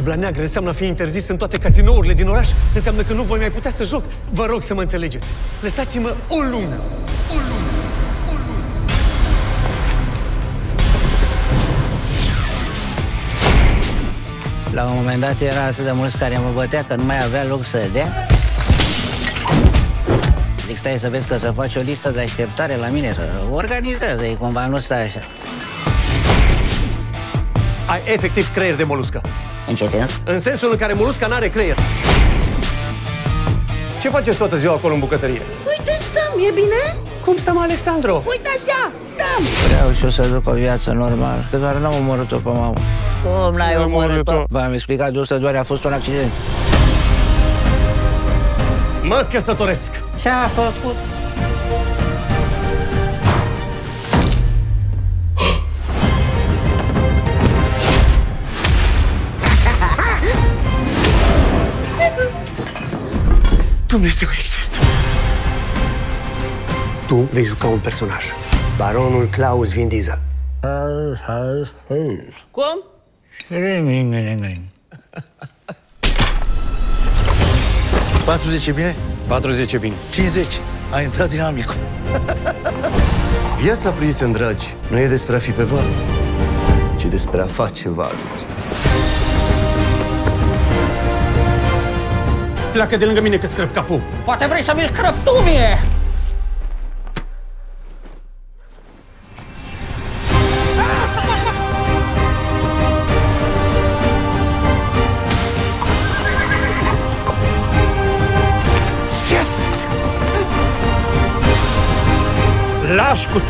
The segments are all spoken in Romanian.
Tabla neagră înseamnă a fi interzis în toate cazinourile din oraș. Înseamnă că nu voi mai putea să joc. Vă rog să mă înțelegeți. Lăsați-mă o lună. O lună. La un moment dat era atât de mulți care mă bătea că nu mai avea loc să dea. Zic, stai să vezi că să faci o listă de așteptare la mine, să organizează, e cumva, nu stai așa. Ai efectiv creier de moluscă. În ce sens? În sensul în care molusca n-are creier. Ce faceți toată ziua acolo în bucătărie? Uite, stăm, e bine? Cum stăm, Alexandru? Uite așa, stăm! Vreau și eu să duc o viață normală, că doar n-am omorât-o pe mamă. Cum n-ai omorât-o? V-am explicat, de doar a fost un accident. Mă căsătoresc! Ce-a făcut? Dumnezeu există! Tu vei juca un personaj. Baronul Klaus Vindiza. Cum? Ring. 40 e bine? 40 e bine. 50. A intrat dinamicul. Viața, prieteni dragi, nu e despre a fi pe val, ci despre a face valuri. Pleacă de lângă mine că-ți crăp capul. Poate vrei să mi-l crăp tu mie! Lașcuț!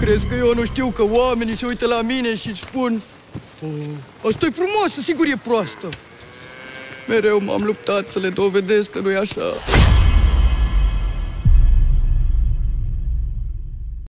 Crezi că eu nu știu că oamenii se uită la mine și spun asta-i frumoasă, sigur e proastă. Mereu m-am luptat să le dovedesc că nu-i așa.